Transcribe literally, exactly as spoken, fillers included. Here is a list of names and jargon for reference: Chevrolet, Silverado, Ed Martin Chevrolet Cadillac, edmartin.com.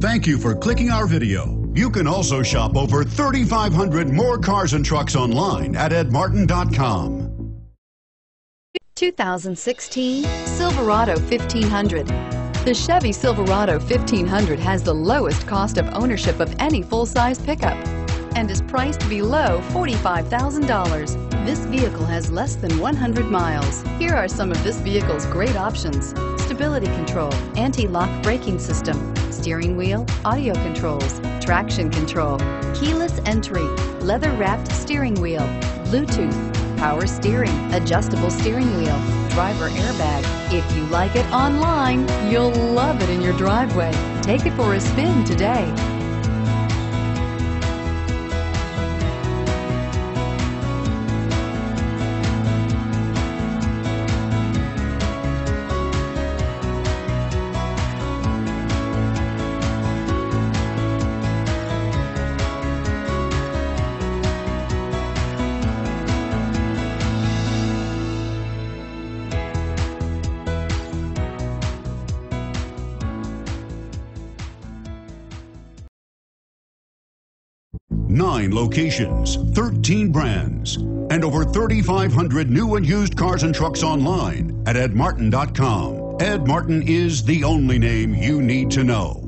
Thank you for clicking our video. You can also shop over thirty-five hundred more cars and trucks online at ed martin dot com. two thousand sixteen Silverado fifteen hundred. The Chevy Silverado fifteen hundred has the lowest cost of ownership of any full-size pickup and is priced below forty-five thousand dollars. This vehicle has less than one hundred miles. Here are some of this vehicle's great options: stability control, anti-lock braking system, steering wheel audio controls, traction control, keyless entry, leather-wrapped steering wheel, Bluetooth, power steering, adjustable steering wheel, driver airbag. If you like it online, you'll love it in your driveway. Take it for a spin today. Nine locations, thirteen brands, and over thirty-five hundred new and used cars and trucks online at ed martin dot com. Ed Martin is the only name you need to know.